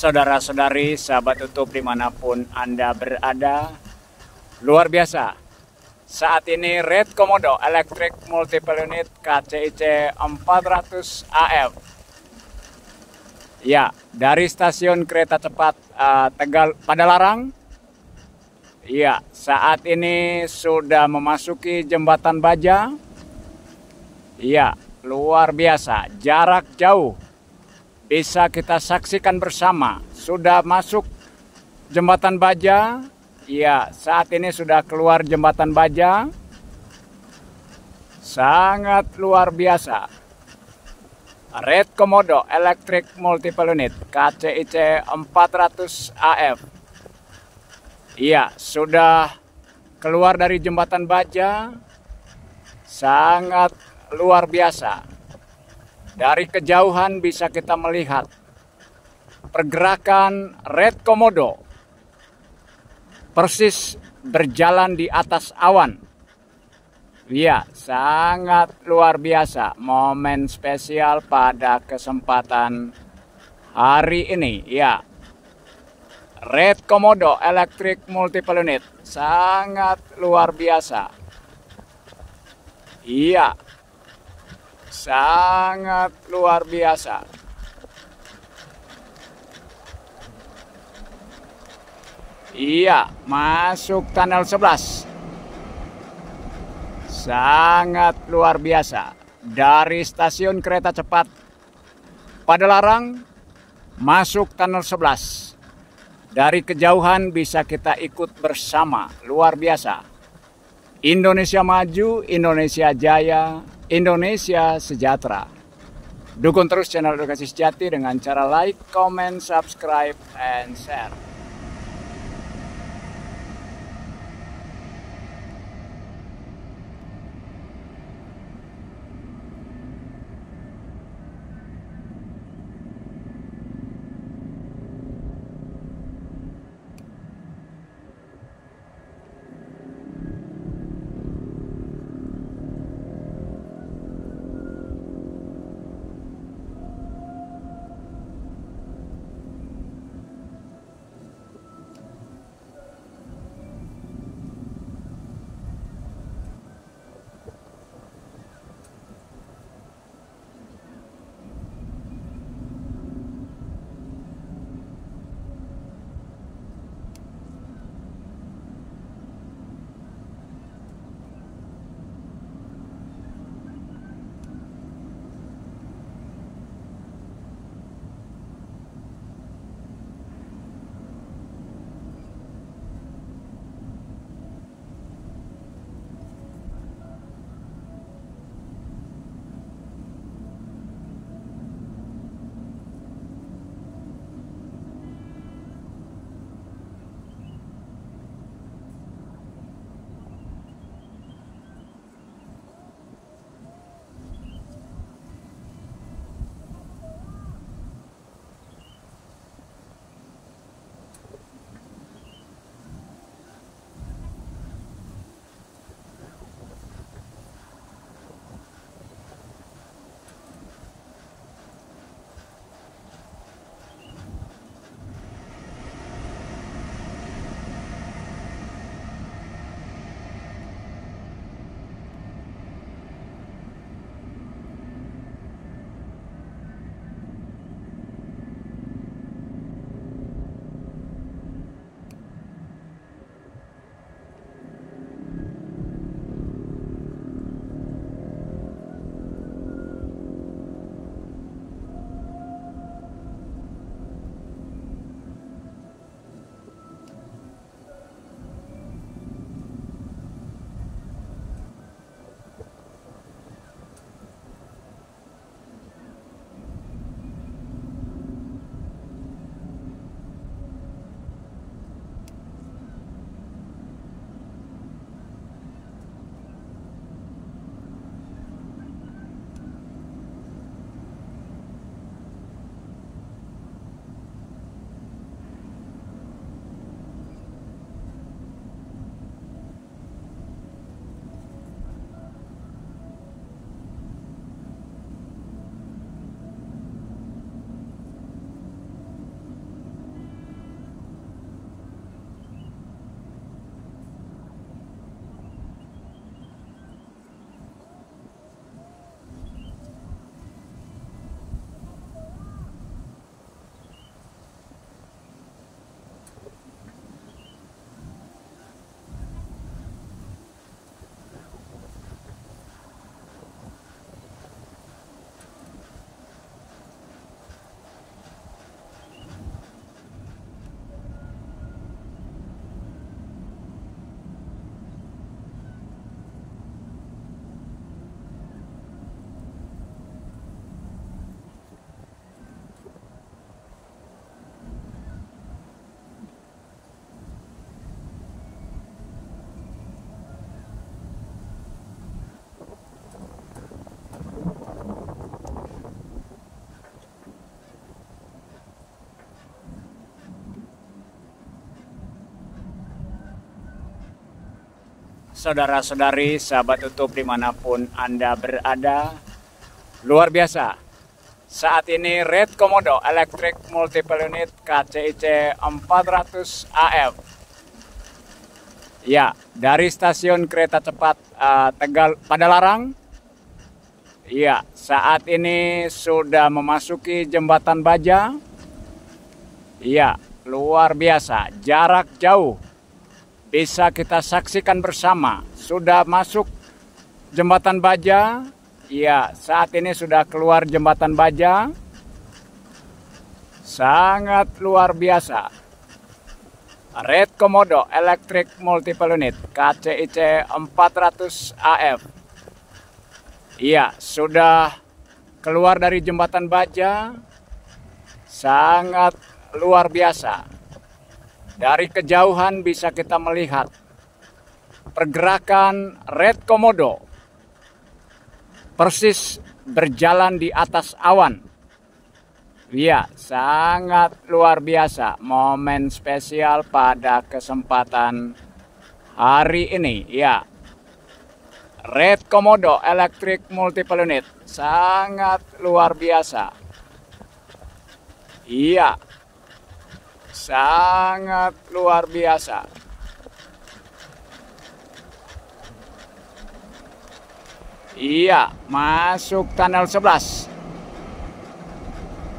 saudara-saudari, sahabat YouTube dimanapun Anda berada. Luar biasa, saat ini Red Komodo Electric Multiple Unit KCIC 400 AF. Ya, dari stasiun kereta cepat Tegal Padalarang. Ya, saat ini sudah memasuki jembatan Baja. Ya, luar biasa, jarak jauh bisa kita saksikan bersama. Sudah masuk jembatan Baja. Ya, saat ini sudah keluar jembatan Baja. Sangat luar biasa. Red Komodo Electric Multiple Unit KCIC 400 AF. Ya, sudah keluar dari jembatan Baja. Sangat luar biasa. Dari kejauhan bisa kita melihat pergerakan Red Komodo persis berjalan di atas awan. Ya, sangat luar biasa. Momen spesial pada kesempatan hari ini. Ya, Red Komodo Electric Multiple Unit sangat luar biasa. Iya, sangat luar biasa. Iya, masuk tunnel 11. Sangat luar biasa. Dari stasiun kereta cepat Padalarang masuk tunnel 11. Dari kejauhan bisa kita ikut bersama. Luar biasa. Indonesia maju, Indonesia jaya, Indonesia sejahtera. Dukung terus Channel Edukasi Sejati dengan cara like, comment, subscribe, and share. saudara-saudari, sahabat YouTube dimanapun Anda berada. Luar biasa, saat ini Red Komodo Electric Multiple Unit KCIC 400 AF. Ya, dari stasiun kereta cepat Tegal Padalarang. Ya, saat ini sudah memasuki jembatan Baja. Ya, luar biasa, jarak jauh bisa kita saksikan bersama. Sudah masuk jembatan Baja. Ya, saat ini sudah keluar jembatan Baja. Sangat luar biasa. Red Komodo Electric Multiple Unit KCIC 400 AF. Ya, sudah keluar dari jembatan Baja. Sangat luar biasa. Dari kejauhan bisa kita melihat pergerakan Red Komodo persis berjalan di atas awan. Ya, sangat luar biasa. Momen spesial pada kesempatan hari ini. Ya, Red Komodo Electric Multiple Unit sangat luar biasa. Iya, sangat luar biasa. Iya, masuk tunnel 11.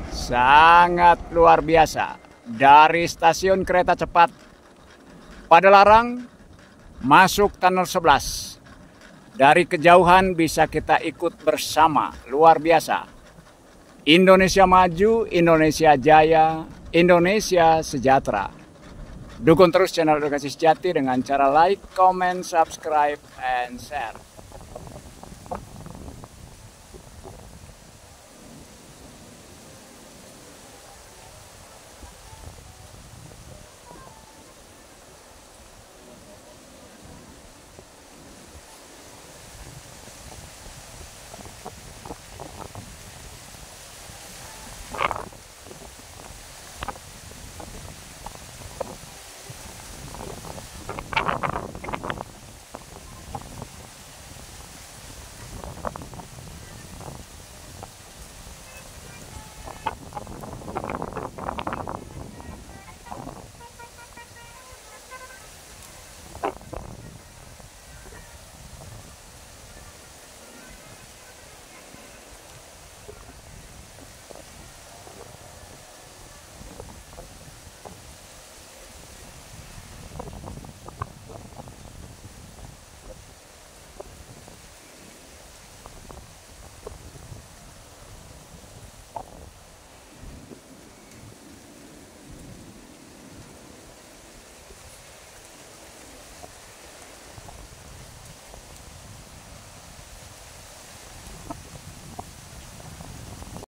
Sangat luar biasa. Dari stasiun kereta cepat Padalarang masuk tunnel 11. Dari kejauhan bisa kita ikut bersama. Luar biasa. Indonesia maju, Indonesia jaya, Indonesia sejahtera. Dukung terus Channel Edukasi Sejati dengan cara like, comment, subscribe, and share.